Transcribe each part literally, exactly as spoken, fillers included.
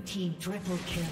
Blue team triple kill.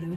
Blue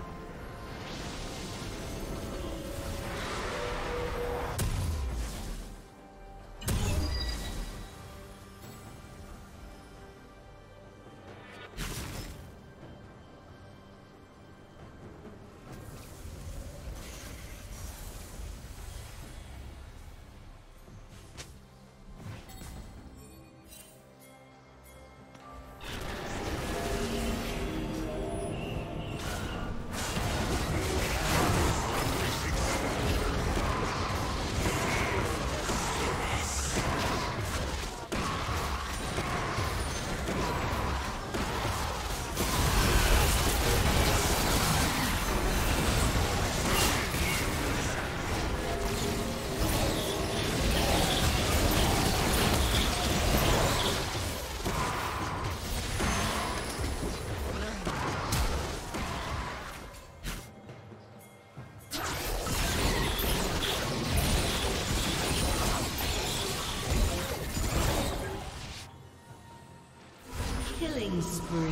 Killing spree.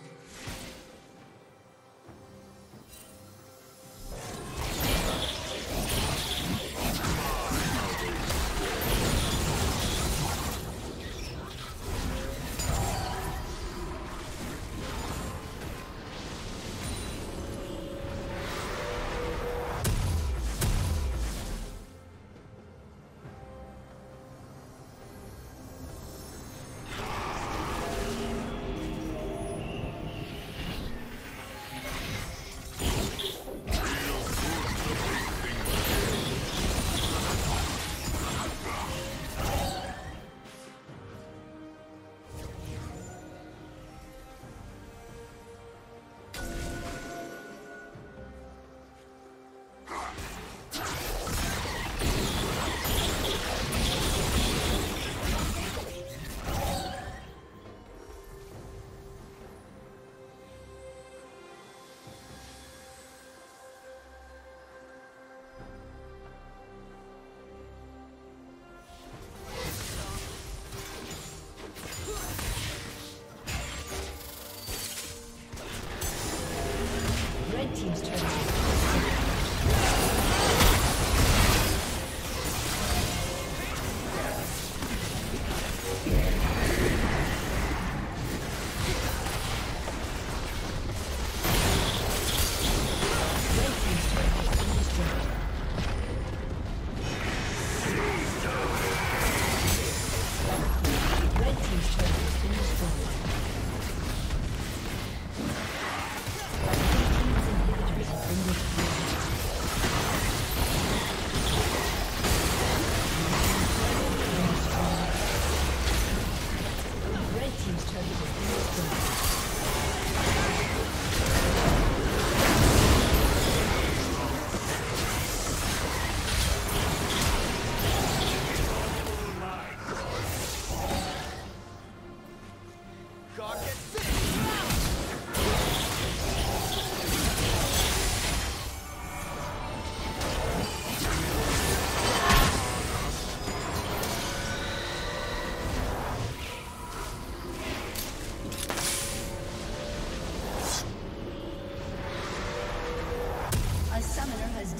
has